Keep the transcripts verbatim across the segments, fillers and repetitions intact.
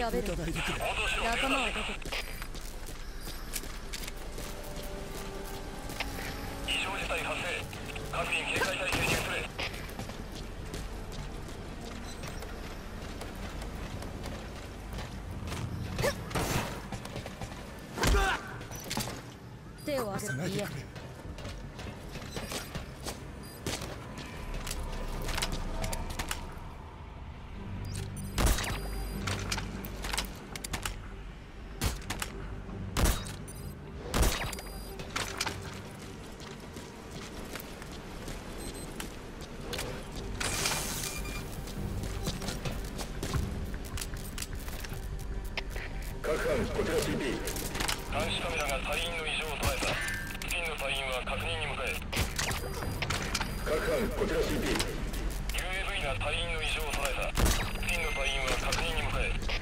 喋る。仲間はどこ？異常事態発生。各員警戒隊に入れ。手を挙げて。各班、こちら シービー。 監視カメラが隊員の異常を捉えた。付近の隊員は確認に向かえ。各班、こちら シービー。 ユーエーブイ が隊員の異常を捉えた。付近の隊員は確認に向かえ。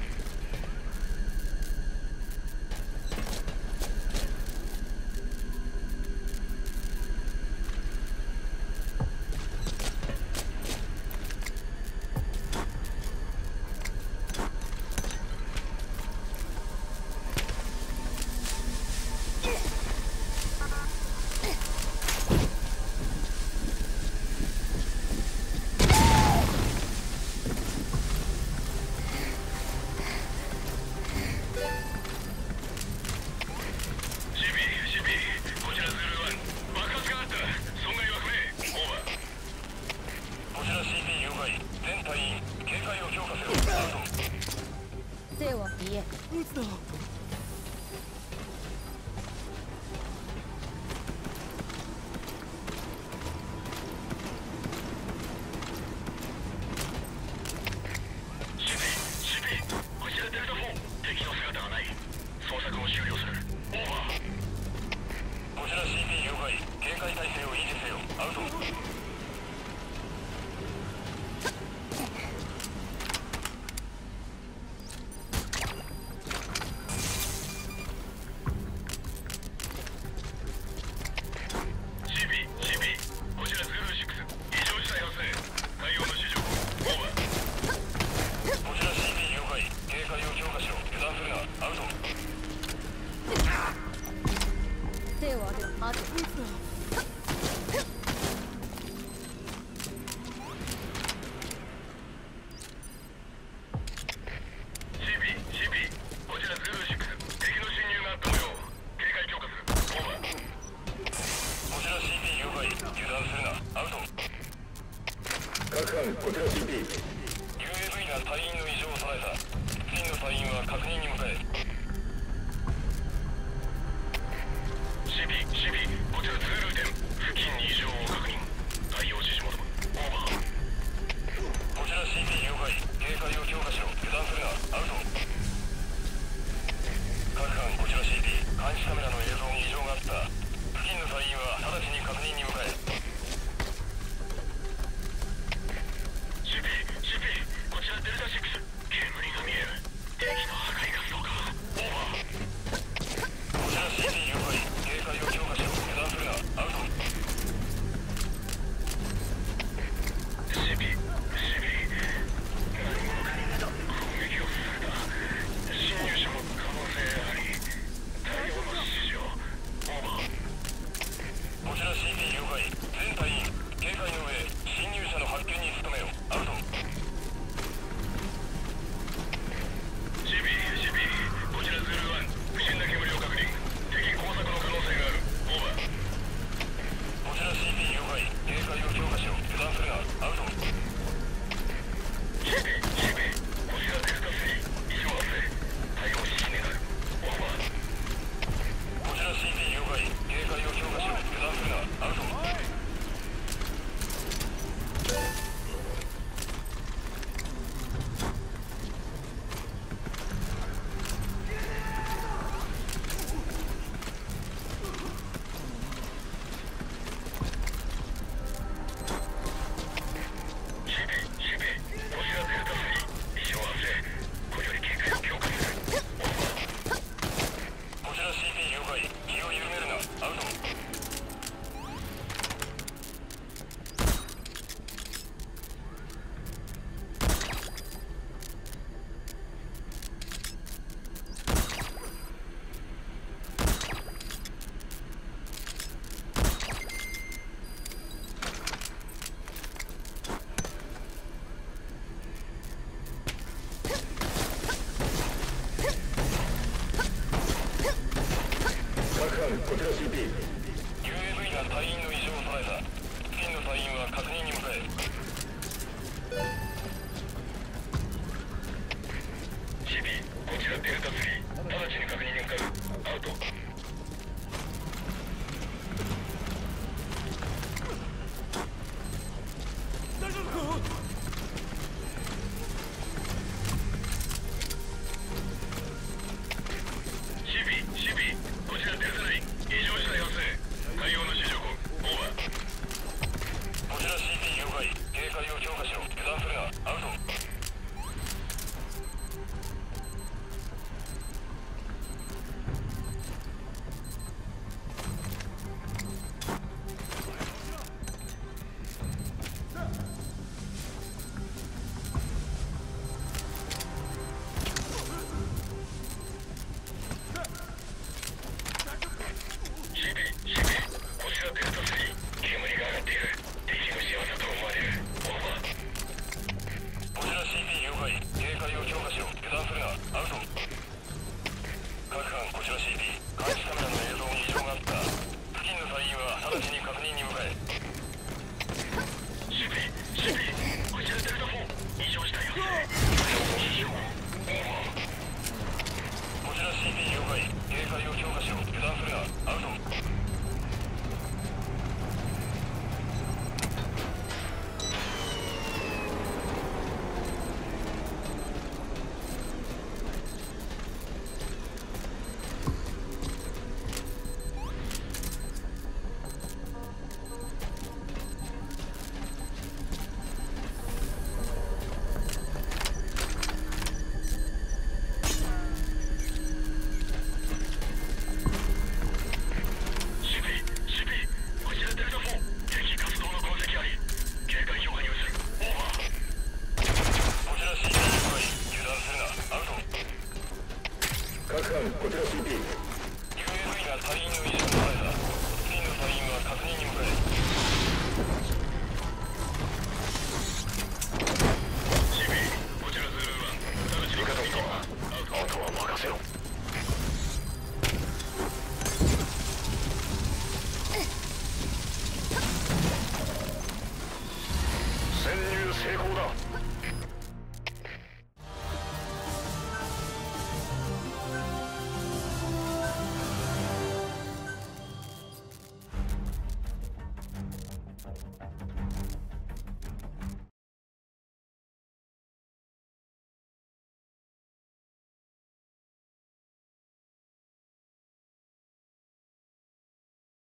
各班，こちら シービー。